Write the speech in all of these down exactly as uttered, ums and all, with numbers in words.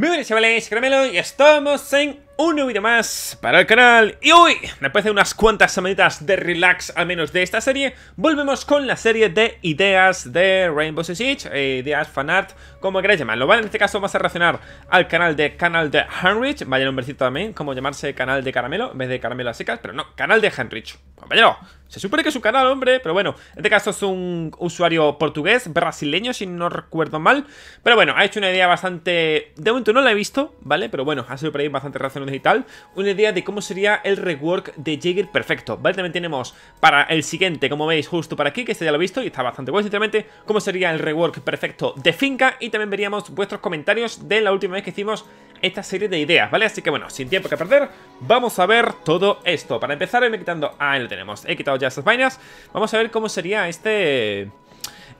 Muy buenas chavales, Caramelo, y estamos en un nuevo vídeo más para el canal. Y hoy, después de unas cuantas semanitas de relax, al menos de esta serie, volvemos con la serie de ideas de Rainbow Six Siege, eh, ideas fanart, como queráis llamarlo, ¿vale? En este caso vamos a reaccionar al canal de Canal de Heinrich, vaya nombrecito también, como llamarse Canal de Caramelo, en vez de Caramelo a secas, pero no, Canal de Heinrich, compañero. Se supone que es un canal, hombre, pero bueno, en este caso es un usuario portugués, brasileño, si no recuerdo mal. Pero bueno, ha hecho una idea bastante... De momento no la he visto, ¿vale? Pero bueno, ha sido por ahí bastante reacciones y tal. Una idea de cómo sería el rework de Jäger perfecto, ¿vale? También tenemos para el siguiente, como veis, justo para aquí, que este ya lo he visto y está bastante bueno, sinceramente. Cómo sería el rework perfecto de Finka. Y también veríamos vuestros comentarios de la última vez que hicimos esta serie de ideas, ¿vale? Así que bueno, sin tiempo que perder, vamos a ver todo esto. Para empezar, me quitando... Ah, ahí lo tenemos, he quitado ya estas vainas. Vamos a ver cómo sería este...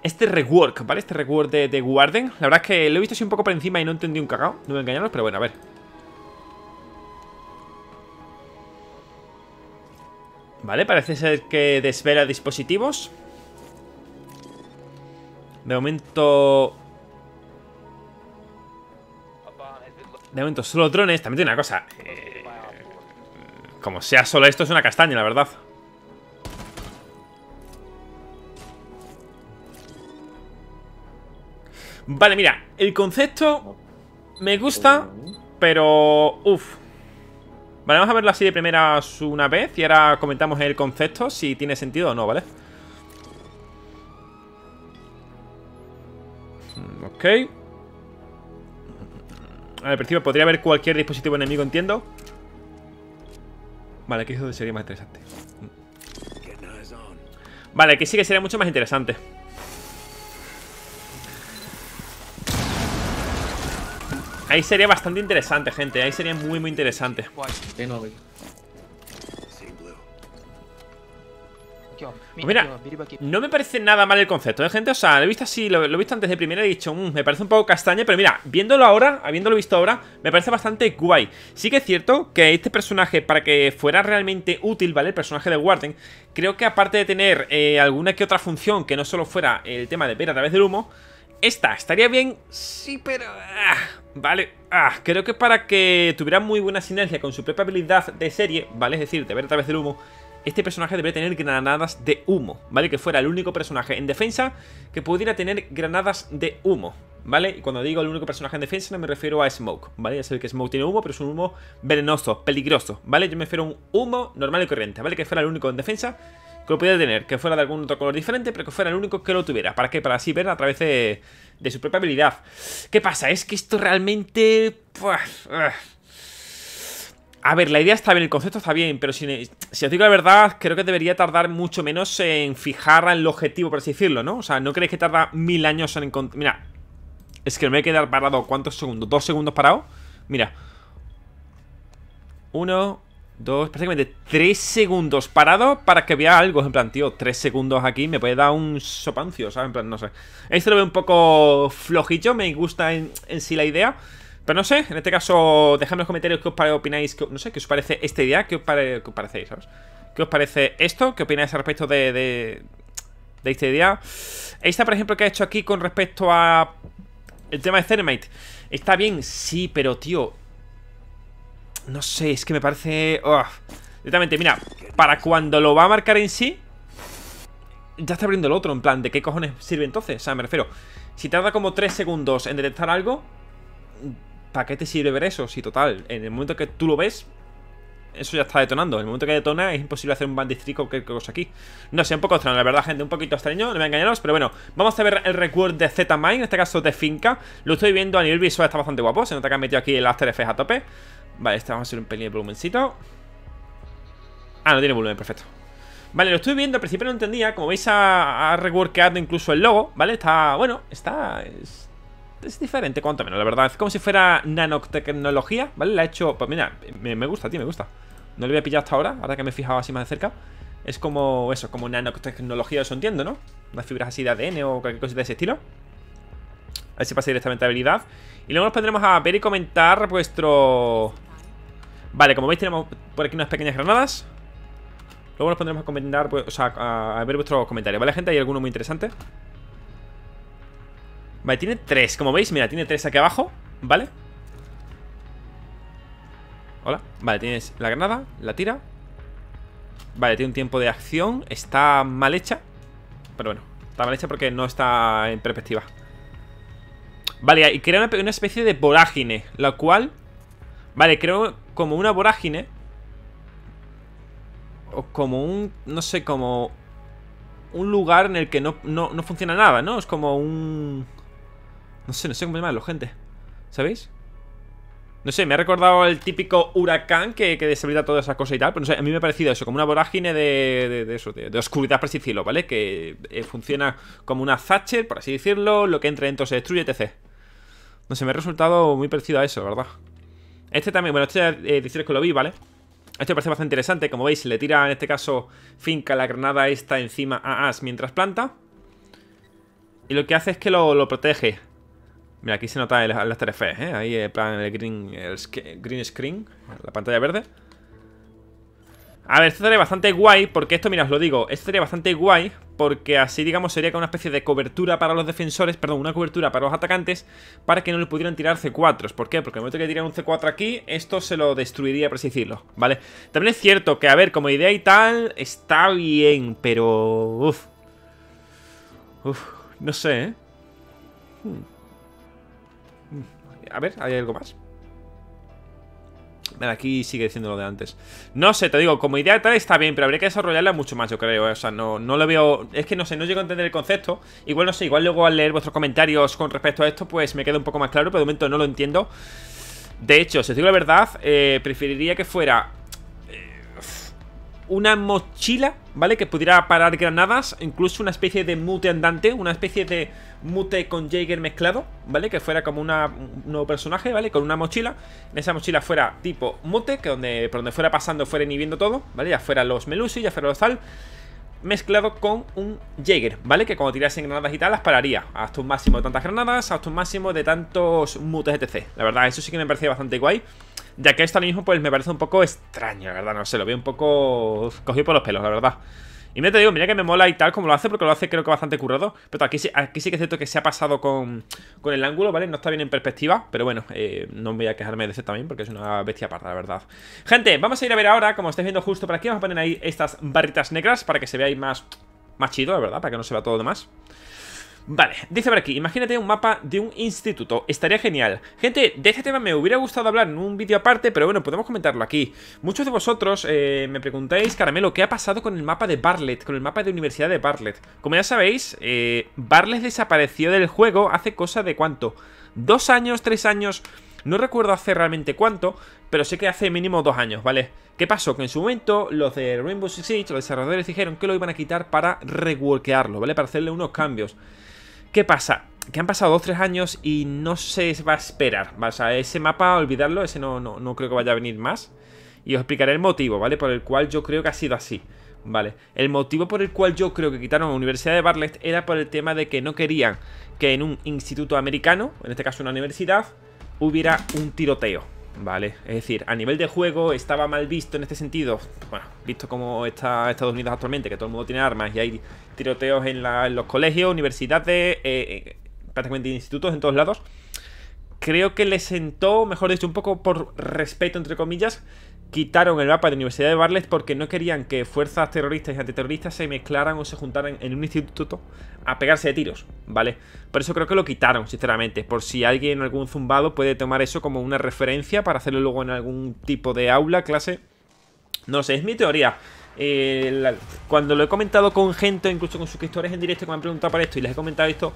Este rework, ¿vale? Este rework de, de Warden. La verdad es que lo he visto así un poco por encima y no entendí un cagao, no me engañaros, pero bueno, a ver. Vale, parece ser que desvela dispositivos. De momento... De momento solo drones. También tiene una cosa, eh, como sea solo esto es una castaña, la verdad. Vale, mira, el concepto me gusta, pero... Uff. Vale, vamos a verlo así de primeras una vez y ahora comentamos el concepto, si tiene sentido o no, ¿vale? Ok. Al principio podría haber cualquier dispositivo enemigo, entiendo. Vale, que eso sería más interesante. Vale, que sí que sería mucho más interesante. Ahí sería bastante interesante, gente. Ahí sería muy, muy interesante. Pues mira, no me parece nada mal el concepto, ¿eh, gente? O sea, lo he visto así, lo, lo he visto antes de primera y he dicho, mmm, me parece un poco castaña. Pero mira, viéndolo ahora, habiéndolo visto ahora, me parece bastante guay. Sí que es cierto que este personaje, para que fuera realmente útil, ¿vale? El personaje de Warden, creo que aparte de tener eh, alguna que otra función que no solo fuera el tema de ver a través del humo, esta estaría bien, sí, pero... Ah, vale, ah, creo que para que tuviera muy buena sinergia con su propia habilidad de serie, ¿vale? Es decir, de ver a través del humo, este personaje debería tener granadas de humo, ¿vale? Que fuera el único personaje en defensa que pudiera tener granadas de humo, ¿vale? Y cuando digo el único personaje en defensa no me refiero a Smoke, ¿vale? Ya sé que Smoke tiene humo, pero es un humo venenoso, peligroso, ¿vale? Yo me refiero a un humo normal y corriente, ¿vale? Que fuera el único en defensa que lo pudiera tener, que fuera de algún otro color diferente, pero que fuera el único que lo tuviera. ¿Para qué? Para así ver a través de, de su propia habilidad. ¿Qué pasa? Es que esto realmente... A ver, la idea está bien, el concepto está bien, pero si, si os digo la verdad, creo que debería tardar mucho menos en fijar el objetivo, por así decirlo, ¿no? O sea, ¿no creéis que tarda mil años en encontrar...? Mira, es que me voy a quedar parado, ¿cuántos segundos? ¿Dos segundos parado? Mira. Uno... Dos, prácticamente tres segundos parado para que vea algo. En plan, tío, tres segundos aquí me puede dar un sopancio, ¿sabes? En plan, no sé. Esto lo veo un poco flojillo, me gusta en, en sí la idea. Pero no sé, en este caso, dejadme en los comentarios qué os opináis, qué, no sé, qué os parece esta idea, qué os, pare, qué os parecéis, ¿sabes? ¿Qué os parece esto? ¿Qué opináis al respecto de, de, de esta idea? Esta, por ejemplo, que ha hecho aquí con respecto a el tema de Thermite. Está bien, sí, pero, tío... No sé, es que me parece... Oh. Directamente, mira, para cuando lo va a marcar en sí, ya está abriendo el otro, en plan, ¿de qué cojones sirve entonces? O sea, me refiero, si tarda como tres segundos en detectar algo, ¿para qué te sirve ver eso? Si total, en el momento que tú lo ves, eso ya está detonando. En el momento que detona es imposible hacer un bandit trick o cualquier cosa aquí. No sé, un poco extraño, la verdad, gente, un poquito extraño, no me engañaros. Pero bueno, vamos a ver el recuerdo de Z-Mine, en este caso de Finka. Lo estoy viendo a nivel visual, está bastante guapo. Se nota que han metido aquí el After Effects a tope. Vale, este vamos a hacer un pelín de volumencito. Ah, no tiene volumen, perfecto. Vale, lo estoy viendo, al principio no entendía. Como veis, ha, ha reworkado incluso el logo, ¿vale? Está, bueno, está... Es, es diferente, cuanto menos, la verdad. Es como si fuera nanotecnología, ¿vale? La he hecho... Pues mira, me, me gusta, tío, me gusta. No lo había pillado hasta ahora, ahora que me he fijado así más de cerca. Es como eso, como nanotecnología, eso entiendo, ¿no? Unas fibras así de A D N o cualquier cosa de ese estilo. A ver si pasa directamente a habilidad. Y luego nos pondremos a ver y comentar vuestro... Vale, como veis tenemos por aquí unas pequeñas granadas. Luego nos pondremos a comentar, pues, o sea, a, a ver vuestros comentarios, ¿vale, gente? Hay alguno muy interesante. Vale, tiene tres, como veis, mira, tiene tres aquí abajo, ¿vale? Hola. Vale, tienes la granada, la tira. Vale, tiene un tiempo de acción. Está mal hecha. Pero bueno, está mal hecha porque no está en perspectiva. Vale, y crea una, una especie de vorágine. La cual... Vale, creo como una vorágine. O como un... No sé, como... Un lugar en el que no, no, no funciona nada, ¿no? Es como un... No sé, no sé cómo llamarlo, gente. ¿Sabéis? No sé, me ha recordado el típico huracán que, que deshabilita todas esas cosas y tal. Pero no sé, a mí me ha parecido eso, como una vorágine de, de, de eso, de, de oscuridad, por así decirlo, ¿vale? Que eh, funciona como una Thatcher, por así decirlo. Lo que entra dentro se destruye, etcétera. No sé, me ha resultado muy parecido a eso, ¿verdad? Este también, bueno, este eh, deciros que lo vi, ¿vale? Este parece bastante interesante. Como veis, le tira, en este caso, Finka la granada esta encima a As mientras planta. Y lo que hace es que lo, lo protege. Mira, aquí se nota el, el After Effects, ¿eh? Ahí, en plan, el green, el green screen, la pantalla verde. A ver, esto sería bastante guay, porque esto, mira, os lo digo, esto sería bastante guay, porque así, digamos, sería como una especie de cobertura para los defensores, perdón, una cobertura para los atacantes, para que no le pudieran tirar C cuatros. ¿Por qué? Porque en el momento que tiran un C cuatro aquí, esto se lo destruiría, por así decirlo, ¿vale? También es cierto que, a ver, como idea y tal, está bien, pero... Uf. Uf, no sé, ¿eh? Hmm. A ver, ¿hay algo más? Vale, aquí sigue diciendo lo de antes. No sé, te digo, como idea tal está bien, pero habría que desarrollarla mucho más, yo creo. O sea, no, no lo veo... Es que no sé, no llego a entender el concepto. Igual no sé, igual luego al leer vuestros comentarios con respecto a esto, pues me queda un poco más claro, pero de momento no lo entiendo. De hecho, si os digo la verdad, eh, preferiría que fuera... una mochila, ¿vale? Que pudiera parar granadas, incluso una especie de mute andante, una especie de mute con Jäger mezclado, ¿vale? Que fuera como una, un nuevo personaje, ¿vale? Con una mochila, en esa mochila fuera tipo mute, que donde, por donde fuera pasando fuera inhibiendo todo, ¿vale? Ya fuera los Melusi, ya fuera los tal, mezclado con un Jäger, ¿vale? Que cuando tirasen granadas y tal, las pararía hasta un máximo de tantas granadas, hasta un máximo de tantos mutes, etcétera. La verdad, eso sí que me parecía bastante guay. Ya que esto ahora mismo pues me parece un poco extraño, la verdad, no sé, lo veo un poco uf, cogido por los pelos, la verdad. Y mira, te digo, mira que me mola y tal como lo hace, porque lo hace creo que bastante currado. Pero aquí sí, aquí sí que es cierto que se ha pasado con, con el ángulo, ¿vale? No está bien en perspectiva, pero bueno, eh, no voy a quejarme de ese también, porque es una bestia aparte, la verdad. Gente, vamos a ir a ver ahora, como estáis viendo justo por aquí, vamos a poner ahí estas barritas negras para que se veáis más, más chido, la verdad, para que no se vea todo lo demás. Vale, dice por aquí, imagínate un mapa de un instituto, estaría genial. Gente, de este tema me hubiera gustado hablar en un vídeo aparte, pero bueno, podemos comentarlo aquí. Muchos de vosotros eh, me preguntáis, Caramelo, ¿qué ha pasado con el mapa de Bartlett? Con el mapa de Universidad de Bartlett. Como ya sabéis, eh, Bartlett desapareció del juego hace cosa de ¿cuánto? Dos años, tres años... No recuerdo hace realmente cuánto, pero sé que hace mínimo dos años, ¿vale? ¿Qué pasó? Que en su momento los de Rainbow Six Siege, los desarrolladores, dijeron que lo iban a quitar para reworkearlo, ¿vale? Para hacerle unos cambios. ¿Qué pasa? Que han pasado dos o tres años y no se va a esperar, ¿vale? O sea, ese mapa, olvidarlo, ese no, no, no creo que vaya a venir más. Y os explicaré el motivo, ¿vale? Por el cual yo creo que ha sido así, ¿vale? El motivo por el cual yo creo que quitaron a la Universidad de Bartlett era por el tema de que no querían que en un instituto americano, en este caso una universidad, hubiera un tiroteo, ¿vale? Es decir, a nivel de juego estaba mal visto en este sentido. Bueno, visto como está Estados Unidos actualmente, que todo el mundo tiene armas y hay tiroteos en, la, en los colegios, universidades, eh, eh, prácticamente institutos en todos lados. Creo que le sentó, mejor dicho, un poco por respeto, entre comillas, quitaron el mapa de la Universidad de Bartlett porque no querían que fuerzas terroristas y antiterroristas se mezclaran o se juntaran en un instituto a pegarse de tiros, ¿vale? Por eso creo que lo quitaron, sinceramente, por si alguien, algún zumbado, puede tomar eso como una referencia para hacerlo luego en algún tipo de aula, clase. No sé, es mi teoría. Eh, la, cuando lo he comentado con gente, incluso con suscriptores en directo que me han preguntado por esto y les he comentado esto,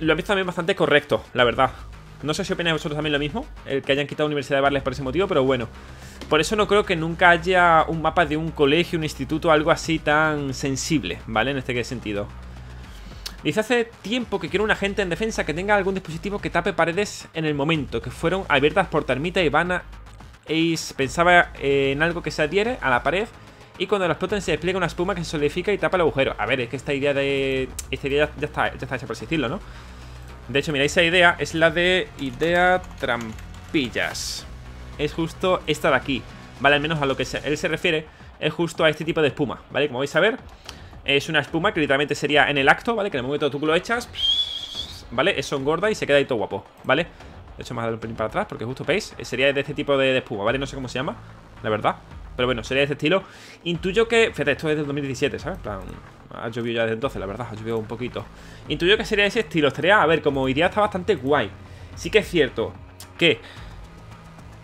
lo han visto también bastante correcto, la verdad. No sé si opináis vosotros también lo mismo, el que hayan quitado la Universidad de Bartlett por ese motivo, pero bueno. Por eso no creo que nunca haya un mapa de un colegio, un instituto, algo así tan sensible, ¿vale? En este sentido. Dice, hace tiempo que quiero un agente en defensa que tenga algún dispositivo que tape paredes en el momento, que fueron abiertas por Thermite y Vana Ace. Pensaba en algo que se adhiere a la pared y cuando lo explotan se despliega una espuma que se solidifica y tapa el agujero. A ver, es que esta idea de... Esta idea ya está, ya está hecha, por así decirlo, ¿no? De hecho, mira, esa idea es la de idea trampillas. Es justo esta de aquí, ¿vale? Al menos a lo que él se refiere es justo a este tipo de espuma, ¿vale? Como vais a ver, es una espuma que literalmente sería en el acto, ¿vale? Que en el momento tú lo echas, ¿vale? Eso engorda y se queda ahí todo guapo, ¿vale? He hecho más el pelín para atrás porque justo veis, sería de este tipo de, de espuma, ¿vale? No sé cómo se llama, la verdad. Pero bueno, sería de este estilo. Intuyo que... Fíjate, esto es del dos mil diecisiete, ¿sabes? En plan, ha llovido ya desde entonces, la verdad, ha llovido un poquito. Intuyo que sería ese estilo. Estaría, a ver, como idea está bastante guay. Sí que es cierto que...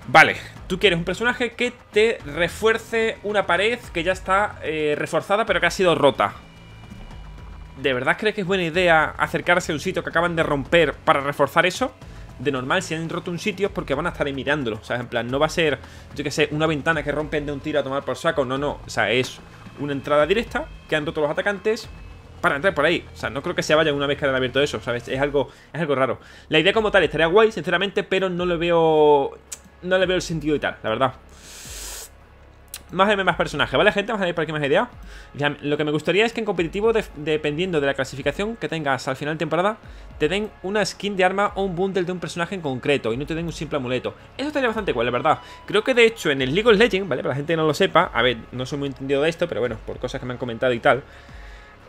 Vale, tú quieres un personaje que te refuerce una pared que ya está eh, reforzada pero que ha sido rota. ¿De verdad crees que es buena idea acercarse a un sitio que acaban de romper para reforzar eso? De normal, si han roto un sitio es porque van a estar ahí mirándolo. O sea, en plan, no va a ser, yo qué sé, una ventana que rompen de un tiro a tomar por saco. No, no, o sea, es una entrada directa que han roto los atacantes para entrar por ahí. O sea, no creo que se vaya una vez que han abierto eso, ¿sabes? Es algo, es algo raro. La idea como tal estaría guay, sinceramente, pero no lo veo... No le veo el sentido y tal, la verdad. Más M, más personaje, ¿vale, gente? Vamos a ver por aquí más idea. Ya, lo que me gustaría es que en competitivo, de, dependiendo de la clasificación que tengas al final de temporada, te den una skin de arma o un bundle de un personaje en concreto y no te den un simple amuleto. Eso estaría bastante cool, la verdad. Creo que de hecho en el League of Legends, ¿vale? Para la gente que no lo sepa, a ver, no soy muy entendido de esto, pero bueno, por cosas que me han comentado y tal.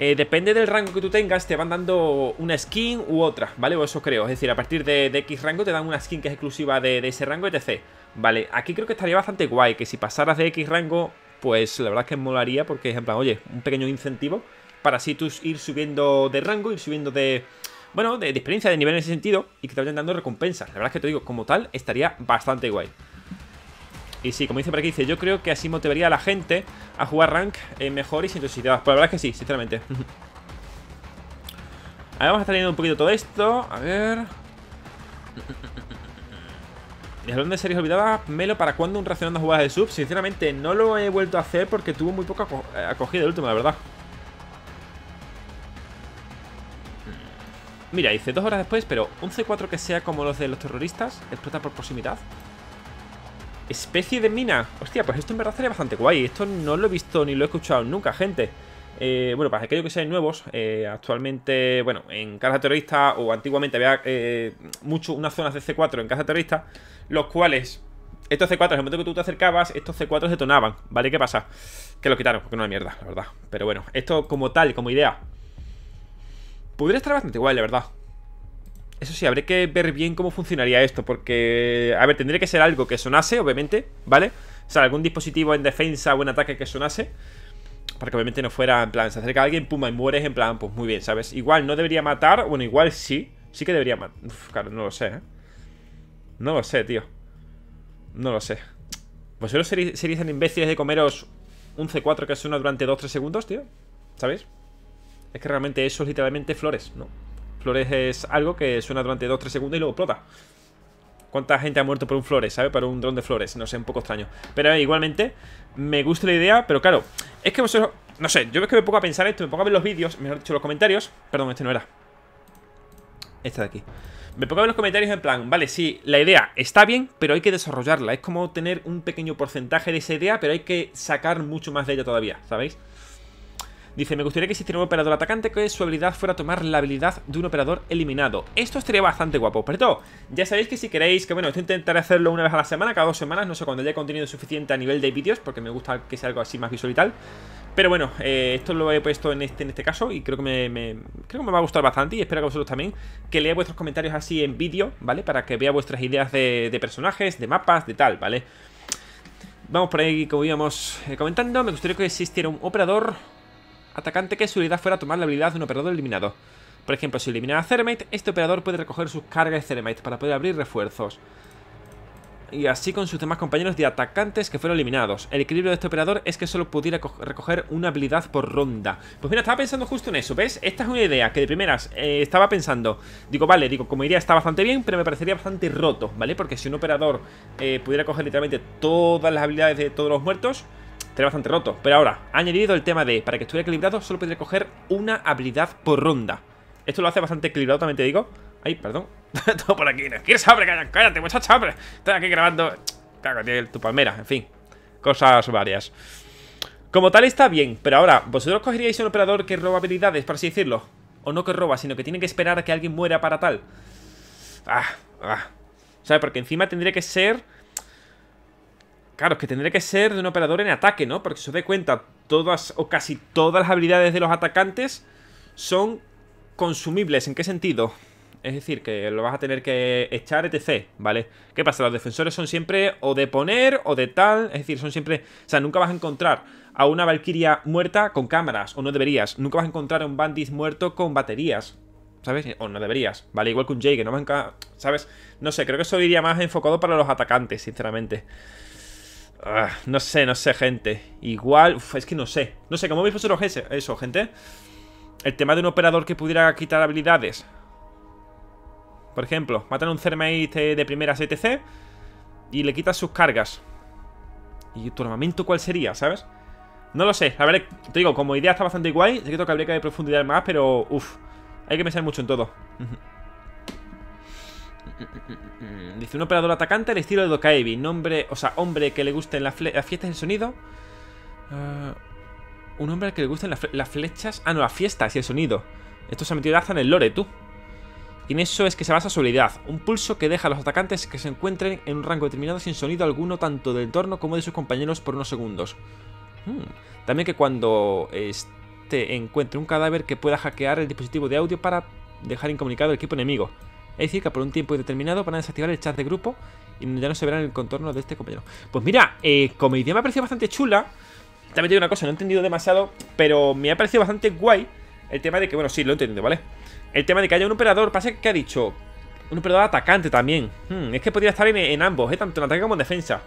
Eh, depende del rango que tú tengas, te van dando una skin u otra, ¿vale? O eso creo, es decir, a partir de, de X rango te dan una skin que es exclusiva de, de ese rango, etcétera. Vale, aquí creo que estaría bastante guay, que si pasaras de X rango, pues la verdad es que molaría, porque es en plan, oye, un pequeño incentivo para así tú ir subiendo de rango, ir subiendo de... Bueno, de, de experiencia, de nivel en ese sentido, y que te vayan dando recompensas. La verdad es que te digo, como tal, estaría bastante guay. Y sí, como dice por aquí, dice, yo creo que así motivaría a la gente a jugar rank eh, mejor y sin toxicidad. Pues la verdad es que sí, sinceramente. A ver, vamos a estar leyendo un poquito todo esto. A ver. Y hablando de series olvidadas, Melo, ¿para cuándo un reaccionando a jugadas de sub? Sinceramente, no lo he vuelto a hacer porque tuvo muy poca acogida el último, la verdad. Mira, dice dos horas después, pero un C cuatro que sea como los de los terroristas, explota por proximidad. Especie de mina. Hostia, pues esto en verdad sería bastante guay. Esto no lo he visto ni lo he escuchado nunca, gente. eh, Bueno, para aquellos que sean nuevos, eh, actualmente, bueno, en casa terrorista o antiguamente había eh, mucho unas zonas de C cuatro en casa terrorista, los cuales, estos C cuatros, en el momento que tú te acercabas, estos C cuatros detonaban, ¿vale? ¿Qué pasa? Que los quitaron, porque no es mierda, la verdad. Pero bueno, esto como tal, como idea, podría estar bastante guay, la verdad. Eso sí, habré que ver bien cómo funcionaría esto, porque, a ver, tendría que ser algo que sonase, obviamente, ¿vale? O sea, algún dispositivo en defensa o en ataque que sonase, para que obviamente no fuera, en plan, se acerca a alguien, pum, y mueres, en plan, pues muy bien, ¿sabes? Igual no debería matar, bueno, igual sí, sí que debería matar. Uf, claro, no lo sé, ¿eh? No lo sé, tío. No lo sé. ¿Vosotros seríais tan imbéciles de comeros un C cuatro que suena durante dos tres segundos, tío? ¿Sabéis? Es que realmente eso es literalmente Flores, ¿no? Flores es algo que suena durante dos tres segundos y luego explota. ¿Cuánta gente ha muerto por un Flores, ¿sabes? Por un dron de Flores, no sé, un poco extraño. Pero eh, igualmente, me gusta la idea, pero claro, es que vosotros... No sé, yo es que me pongo a pensar esto, me pongo a ver los vídeos, mejor dicho, los comentarios. Perdón, este no era. Este de aquí. Me pongo a ver los comentarios en plan, vale, sí, la idea está bien, pero hay que desarrollarla. Es como tener un pequeño porcentaje de esa idea, pero hay que sacar mucho más de ella todavía, ¿sabéis? Dice, me gustaría que existiera un operador atacante que su habilidad fuera tomar la habilidad de un operador eliminado. Esto estaría bastante guapo. Pero todo, ya sabéis que si queréis, que bueno, esto intentaré hacerlo una vez a la semana, cada dos semanas, no sé, cuando haya contenido suficiente a nivel de vídeos, porque me gusta que sea algo así más visual y tal. Pero bueno, eh, esto lo he puesto en este, en este caso y creo que me, me, creo que me va a gustar bastante y espero que vosotros también, que lea vuestros comentarios así en vídeo, ¿vale? Para que vea vuestras ideas de, de personajes, de mapas, de tal, ¿vale? Vamos por ahí, como íbamos eh, comentando, me gustaría que existiera un operador... atacante que su habilidad fuera a tomar la habilidad de un operador eliminado. Por ejemplo, si elimina a Thermite, este operador puede recoger sus cargas de Thermite para poder abrir refuerzos. Y así con sus demás compañeros de atacantes que fueron eliminados. El equilibrio de este operador es que solo pudiera recoger una habilidad por ronda. Pues mira, estaba pensando justo en eso, ¿ves? Esta es una idea que de primeras eh, estaba pensando. Digo, vale, digo, como idea está bastante bien, pero me parecería bastante roto, ¿vale? Porque si un operador eh, pudiera coger literalmente todas las habilidades de todos los muertos... Sería bastante roto, pero ahora, ha añadido el tema de para que estuviera equilibrado, solo podría coger una habilidad por ronda. Esto lo hace bastante equilibrado, también te digo. Ay, perdón, todo por aquí, ¿no? ¿Quieres hambre? Cállate, muchacha, hambre. Estoy aquí grabando, cago, tío, tu palmera, en fin, cosas varias. Como tal está bien, pero ahora, ¿vosotros cogeríais un operador que roba habilidades, por así decirlo? O no que roba, sino que tienen que esperar a que alguien muera para tal. Ah, ah ¿sabes? Porque encima tendría que ser... Claro, es que tendría que ser de un operador en ataque, ¿no? Porque si os dais cuenta, todas o casi todas las habilidades de los atacantes son consumibles. ¿En qué sentido? Es decir, que lo vas a tener que echar, etcétera, ¿vale? ¿Qué pasa? Los defensores son siempre o de poner o de tal. Es decir, son siempre... O sea, nunca vas a encontrar a una Valquiria muerta con cámaras, o no deberías. Nunca vas a encontrar a un Bandit muerto con baterías, ¿sabes? O no deberías, ¿vale? Igual que un Jäger, no vas a... ¿Sabes? No sé, creo que eso iría más enfocado para los atacantes, sinceramente. Uh, no sé, no sé, gente. Igual, uf, es que no sé. No sé, ¿cómo veis vosotros eso, gente? El tema de un operador que pudiera quitar habilidades. Por ejemplo, matan a un Thermite de primeras, etcétera, y le quitas sus cargas. ¿Y tu armamento cuál sería, sabes? No lo sé, a ver, te digo, como idea está bastante guay. Sé que habría que profundizar más, pero uff, hay que pensar mucho en todo. Dice un operador atacante al estilo de Dokkaebi. Nombre, o sea, hombre que le gusten las, las fiestas del sonido. Uh, un hombre al que le gusten las, fle las flechas. Ah, no, las fiestas y el sonido. Esto se ha metido hasta en el lore, tú. Y en eso es que se basa su habilidad. Un pulso que deja a los atacantes que se encuentren en un rango determinado sin sonido alguno, tanto del entorno como de sus compañeros, por unos segundos. Hmm. También que cuando este encuentre un cadáver que pueda hackear el dispositivo de audio para dejar incomunicado al equipo enemigo. Es decir, que por un tiempo determinado van a desactivar el chat de grupo y ya no se verá el contorno de este compañero. Pues mira, eh, como idea me ha parecido bastante chula. También tengo una cosa, no he entendido demasiado, pero me ha parecido bastante guay el tema de que, bueno, sí, lo he entendido, ¿vale? El tema de que haya un operador, pasa que ha dicho un operador atacante también. Hmm, es que podría estar en, en ambos, ¿eh? Tanto en ataque como en defensa.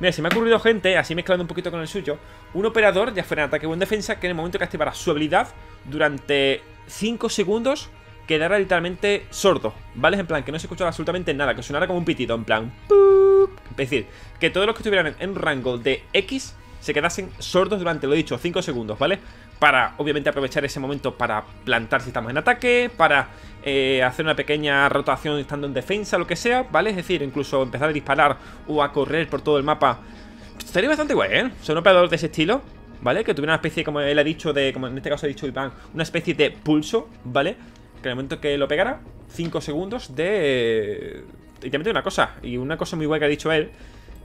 Mira, se me ha ocurrido, gente, así mezclando un poquito con el suyo, un operador, ya fuera en ataque o en defensa, que en el momento que activara su habilidad, durante cinco segundos... quedará literalmente sordo, ¿vale? En plan, que no se escuchara absolutamente nada, que sonara como un pitido, en plan... ¡pup! Es decir, que todos los que estuvieran en un rango de X se quedasen sordos durante, lo dicho, cinco segundos, ¿vale? Para, obviamente, aprovechar ese momento para plantar si estamos en ataque, para eh, hacer una pequeña rotación estando en defensa, lo que sea, ¿vale? Es decir, incluso empezar a disparar o a correr por todo el mapa. Sería bastante guay, ¿eh? O sea, un operador de ese estilo, ¿vale? Que tuviera una especie, como él ha dicho, de, como en este caso ha dicho Iván, una especie de pulso, ¿vale? Que en el momento que lo pegara, cinco segundos de... Y también una cosa, y una cosa muy guay que ha dicho él,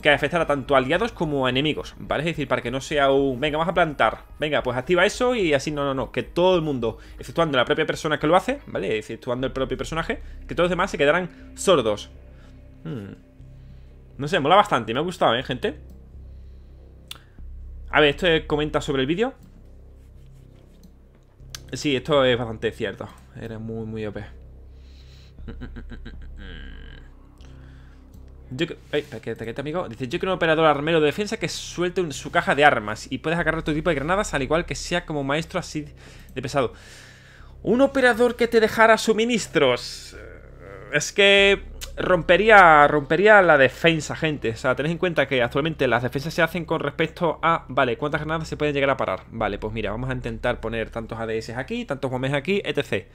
que afectará tanto a aliados como a enemigos, ¿vale? Es decir, para que no sea un... Venga, vamos a plantar, venga, pues activa eso y así, no, no, no, que todo el mundo, exceptuando la propia persona que lo hace, ¿vale? Exceptuando el propio personaje, que todos los demás se quedarán sordos. Hmm. No sé, mola bastante, me ha gustado, ¿eh, gente? A ver, esto comenta sobre el vídeo. Sí, esto es bastante cierto. Era muy, muy O P. Yo, ay, taquete, taquete, amigo. Dice, yo quiero un operador armero de defensa que suelte un, su caja de armas y puedes agarrar tu tipo de granadas, al igual que sea como maestro así de pesado. Un operador que te dejara suministros. Es que rompería, rompería la defensa, gente. O sea, tened en cuenta que actualmente las defensas se hacen con respecto a... Vale, ¿cuántas granadas se pueden llegar a parar? Vale, pues mira, vamos a intentar poner tantos A D S aquí, tantos bombes aquí, etcétera.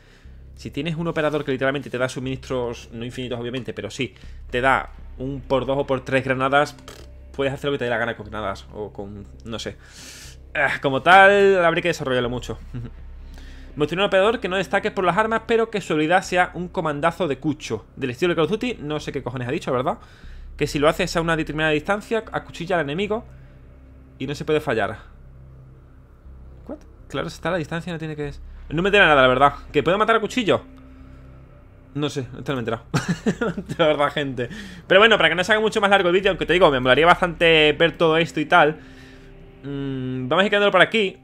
Si tienes un operador que literalmente te da suministros, no infinitos obviamente, pero sí, te da un por dos o por tres granadas, puedes hacer lo que te dé la gana con granadas o con... no sé. Como tal, habría que desarrollarlo mucho. Me gustaría un operador que no destaque por las armas, pero que su habilidad sea un comandazo de cucho. Del estilo de Call of Duty, no sé qué cojones ha dicho, ¿verdad? Que si lo haces a una determinada distancia, acuchilla al enemigo y no se puede fallar. ¿What? Claro, está a la distancia, no tiene que... No me entera nada, la verdad. ¿Que puedo matar a cuchillo? No sé, esto no me he enterado. De verdad, gente. Pero bueno, para que no se haga mucho más largo el vídeo, aunque te digo, me molaría bastante ver todo esto y tal. Mm, vamos a ir quedándolo por aquí.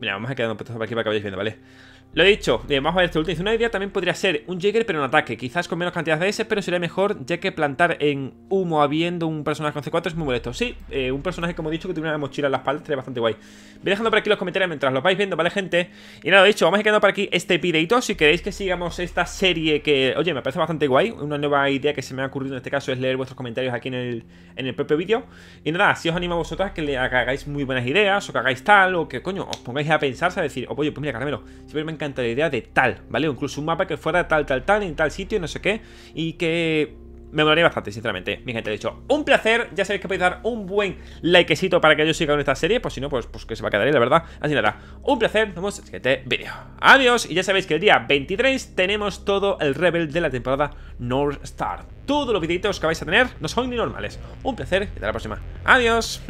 Mira, vamos a quedarnos por aquí para que vayáis viendo, ¿vale? Lo he dicho, bien, vamos a ver este último. Una idea también podría ser un Jäger pero en ataque. Quizás con menos cantidad de A D S, pero sería mejor, ya que plantar en humo habiendo un personaje con C cuatro es muy molesto. Sí, eh, un personaje, como he dicho, que tiene una mochila en la espalda, sería bastante guay. Voy dejando por aquí los comentarios mientras los vais viendo, ¿vale, gente? Y nada, lo he dicho, vamos a quedar por aquí este videito. Si queréis que sigamos esta serie que, oye, me parece bastante guay. Una nueva idea que se me ha ocurrido en este caso es leer vuestros comentarios aquí en el, en el propio vídeo. Y nada, si os animo a vosotras que le hagáis muy buenas ideas, o que hagáis tal, o que, coño, os pongáis a pensar, a decir, oye, pues mira, Caramelo, si me encanta la idea de tal, ¿vale? O incluso un mapa que fuera tal, tal, tal, en tal sitio y no sé qué. Y que me molaría bastante, sinceramente. Mi gente, de hecho, un placer. Ya sabéis que podéis dar un buen likecito para que yo siga con esta serie. Pues si no, pues, pues que se va a quedar ahí, la verdad. Así nada, un placer. Nos vemos en el siguiente vídeo. Adiós. Y ya sabéis que el día veintitrés tenemos todo el Rebel de la temporada North Star. Todos los videitos que vais a tener no son ni normales. Un placer y hasta la próxima. Adiós.